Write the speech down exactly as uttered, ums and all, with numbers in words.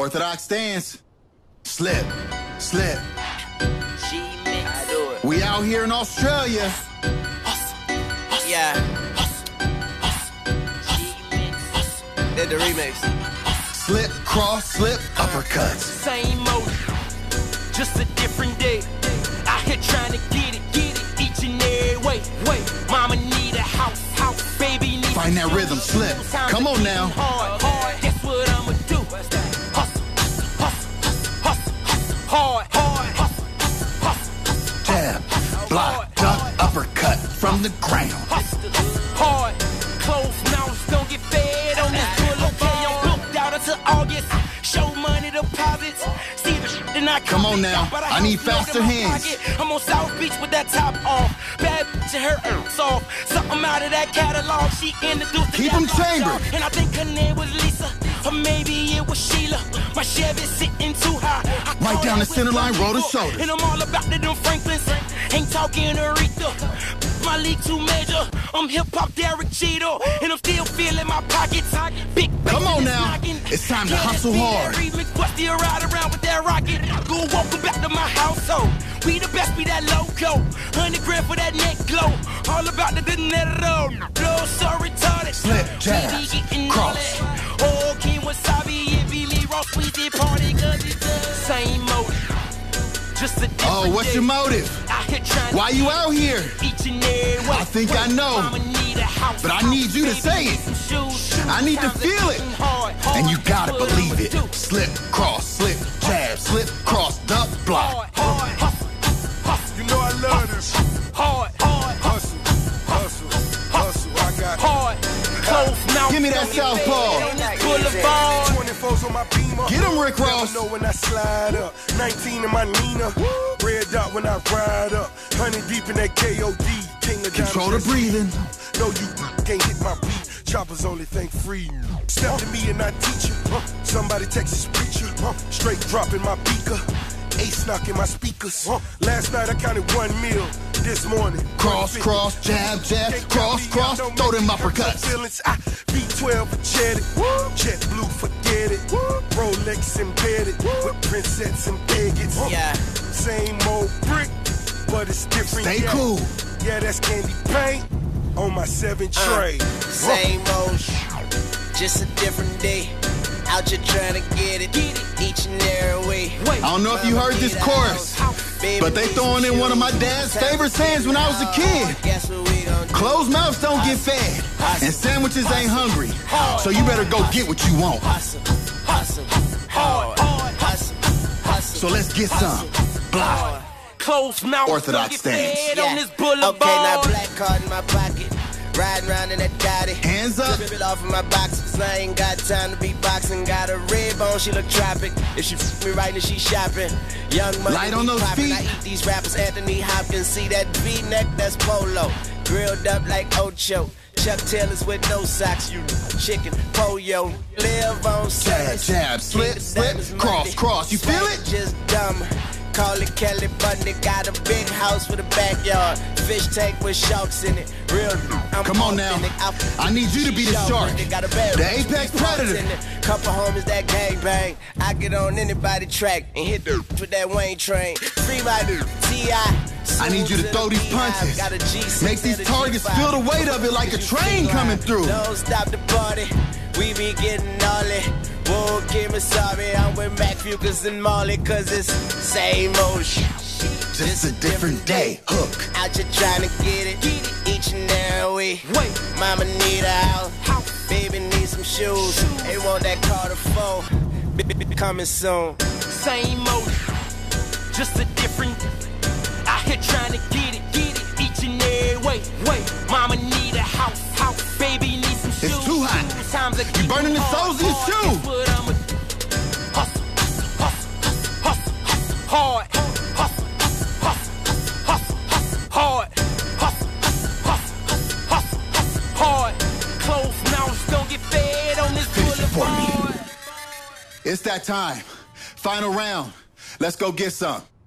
Orthodox dance. Slip, slip. We out here in Australia. Hustle, hustle, yeah. Hustle, hustle, hustle. Did the remix. Slip, cross, slip, uppercuts. Same motive, just a different day. Out here trying to get it, get it, each and every way. Wait, mama need a house, house, baby need. Find that rhythm, slip. Come on now. Hard, hard. That's what I'ma do. Hustle, hustle, hustle, hustle, hustle, hard, hard. Block, duck, uppercut from the ground. Hard, close mouths, don't get fed on this boulevard. I'm booked out until August. Show money deposits. See the shit and I come on now. I need faster hands. I'm on South Beach with that top off. Bad bitch and her ass off. Something out of that catalog. She introduced the catalog. Keep them chambered. And I think her name was Lisa. Or maybe it was Sheila. My Chevy's sitting too high. Right down the center line, roll to shoulder. And I'm all about the them Franklins. Ain't talking Aretha. My league too major. I'm hip-hop Derek Jeter. And I'm still feeling my pockets. Big come on now. It's time to hustle hard. Request you ride around with that rocket. Go welcome back to my household. We the best, be that loco. Hundred grand for that neck glow. All about the dinero. No, so retarded. Slip, jab, cross. Oh, King Wasabi, it be Lee Ross. We did party cause it's the same motive. Just a different oh, what's your motive? Why you out here? Each and every way. I think I know. But I need you to say it. I need to feel it. And you gotta believe it. Slip, cross, slip, jab, slip, cross, duck, block. You know I love this. Hard, hard, hustle, hustle, hustle. I got hard, close mouth. Give me that southpaw. twenty-fours on my beamer. Get him, Rick Ross. Know when I slide up. nineteen in my Nina. Red dot when I ride up. Honey deep in that K O D. King of control the breathing. No, you can't hit my beat. Choppers only think free. Step to me and I teach you. Huh? Somebody Texas preacher. Huh? Straight dropping my beaker. Ace knocking my speakers. Huh? Last night I counted one meal. This morning. Cross, cross, jab, jab, cross, cross. Throw them uppercuts. B twelve for Chetty. Jet blue, forget it. Rolex embedded. With princess and bigots. Yeah. Same old brick, but it's different. Stay yeah. cool. Yeah, that's candy paint on my seventh uh, tray. Same old just a different day. Out here trying to get it, get it each and every way. I don't know if you heard this chorus, but they throwing in one of my dad's favorite sayings when I was a kid. Closed mouths don't get fed, and sandwiches ain't hungry. So you better go get what you want. So let's get some. Blah. Closed mouth. Orthodox stance. Yeah. Okay, now black card in my pocket. Riding round in that daddy. Hands up. Flip it off of my boxes. I ain't got time to be boxing. Got a red bone, she look tropic. If she f me right, then she shopping. Young money. Light on those feet. I eat these rappers. Anthony Hopkins. See that V-neck? That's polo. Grilled up like Ocho. Chuck Taylor's with no socks. You chicken pollo. Live on sex. Jab, jab, slip, slip, cross, cross. You feel it? Just dumb. Call it Kelly Bundy, got a big house with a backyard. Fish tank with sharks in it. Real, I'm come on now. I need you to be the shark. The apex predator. Couple homies that gang bang. I get on anybody track and hit the with that Wayne train. Free my T I. I need you to throw these punches. Make these targets feel the weight of it like a train coming through. Don't stop the party. We be getting all it. Whoa, Kim is sorry. I'm with Mac Fucus and Molly, cause it's same old shit. Just a different day. Hook. Out you trying to get it. Each and every week. Wait. Mama need a house. Baby need some shoes. They want that car to fold. Coming soon. Same old. Just a different day. Trying to get it, get it, each and every way. Wait, mama need a house, house, baby need some shoes. It's too hot. You burning the soles of your shoes. Hustle, hustle, hustle, hustle, hard. Hustle, hustle, hustle, hustle, hard. Hustle, hustle, hustle, hustle, hard. Close mouths don't get fed on this boulevard. It's that time. Final round. Let's go get some.